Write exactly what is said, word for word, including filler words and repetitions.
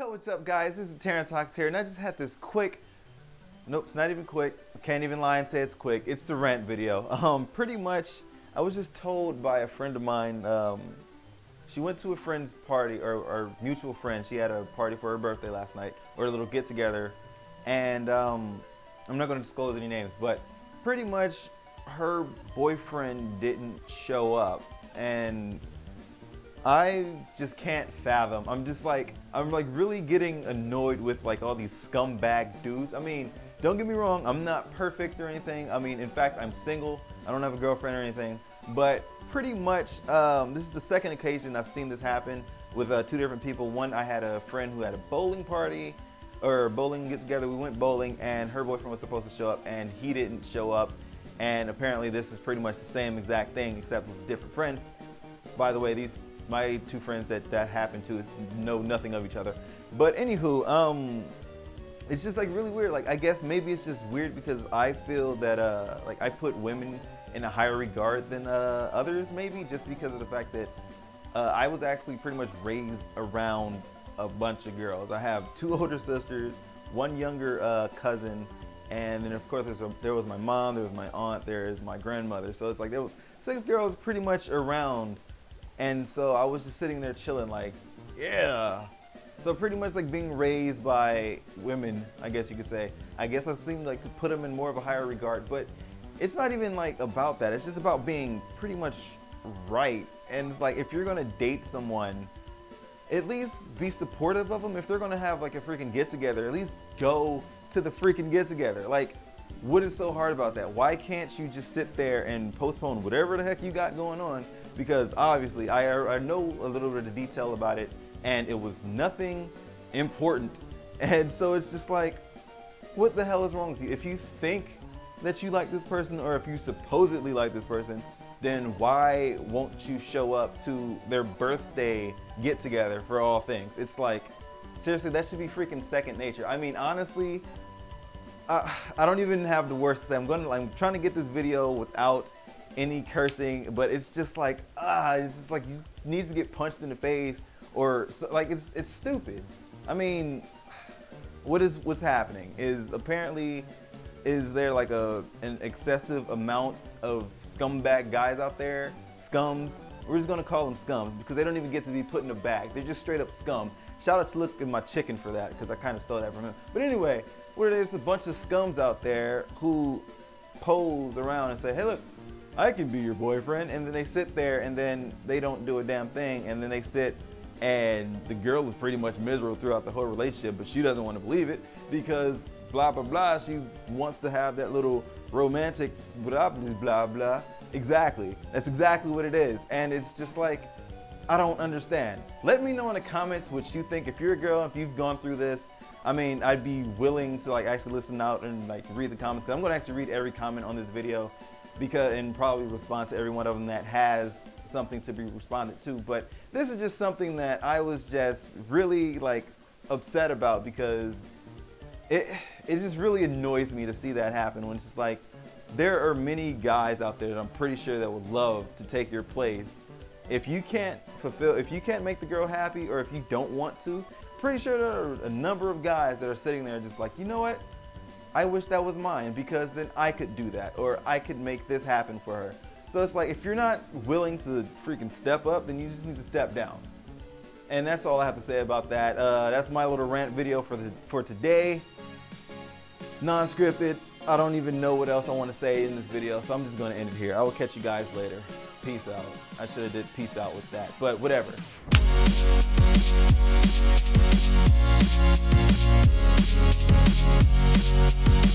Yo, what's up guys, this is TTarantox here, and I just had this quick, nope, it's not even quick, I can't even lie and say it's quick, it's the rant video. Um, pretty much, I was just told by a friend of mine, um, she went to a friend's party, or, or mutual friend, she had a party for her birthday last night, or a little get together, and um, I'm not going to disclose any names, but pretty much her boyfriend didn't show up, and I just can't fathom. I'm just like, I'm like really getting annoyed with like all these scumbag dudes. I mean, don't get me wrong, I'm not perfect or anything. I mean, in fact, I'm single. I don't have a girlfriend or anything. But pretty much, um, this is the second occasion I've seen this happen with uh, two different people. One, I had a friend who had a bowling party or bowling get together. We went bowling and her boyfriend was supposed to show up and he didn't show up. And apparently this is pretty much the same exact thing except with a different friend. By the way, these my two friends that that happened to know nothing of each other. But anywho, um, it's just like really weird. Like, I guess maybe it's just weird because I feel that uh, like I put women in a higher regard than uh, others, maybe just because of the fact that uh, I was actually pretty much raised around a bunch of girls. I have two older sisters, one younger uh, cousin, and then of course there's a, there was my mom, there was my aunt, there is my grandmother. So it's like there was six girls pretty much around. And so I was just sitting there chilling like, yeah. So pretty much like being raised by women, I guess you could say. I guess I seem like to put them in more of a higher regard, but it's not even like about that. It's just about being pretty much right. And it's like, if you're gonna date someone, at least be supportive of them. If they're gonna have like a freaking get together, at least go to the freaking get together. Like, what is so hard about that? Why can't you just sit there and postpone whatever the heck you got going on? Because obviously I, I know a little bit of detail about it and it was nothing important. And so it's just like, what the hell is wrong with you? If you think that you like this person or if you supposedly like this person, then why won't you show up to their birthday get together for all things? It's like, seriously, that should be freaking second nature. I mean, honestly, I, I don't even have the words to say. I'm gonna, I'm trying to get this video without any cursing, but it's just like, ah, it's just like you need to get punched in the face or like it's it's stupid. I mean, what is what's happening is apparently is there like a an excessive amount of scumbag guys out there, scums. We're just gonna call them scums because they don't even get to be put in a bag. They're just straight up scum. Shout out to Look at My Chicken for that because I kind of stole that from him. But anyway, where there's a bunch of scums out there who pose around and say, hey, look, I can be your boyfriend, and then they sit there and then they don't do a damn thing, and then they sit and the girl is pretty much miserable throughout the whole relationship, but she doesn't want to believe it because blah blah blah, she wants to have that little romantic blah blah blah blah. Exactly, that's exactly what it is. And it's just like, I don't understand. Let me know in the comments what you think. If you're a girl, if you've gone through this, I mean, I'd be willing to like actually listen out and like read the comments, because I'm gonna actually read every comment on this video, because and probably respond to every one of them that has something to be responded to. But this is just something that I was just really like upset about, because it it just really annoys me to see that happen, when it's just like, there are many guys out there that I'm pretty sure that would love to take your place. If you can't fulfill, if you can't make the girl happy, or if you don't want to, pretty sure there are a number of guys that are sitting there just like, you know what? I wish that was mine, because then I could do that, or I could make this happen for her. So it's like, if you're not willing to freaking step up, then you just need to step down. And that's all I have to say about that. Uh, that's my little rant video for the for today. Non-scripted. I don't even know what else I want to say in this video, so I'm just going to end it here. I will catch you guys later. Peace out. I should have did peace out with that, but whatever. We'll be right back.